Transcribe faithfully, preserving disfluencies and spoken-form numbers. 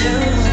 to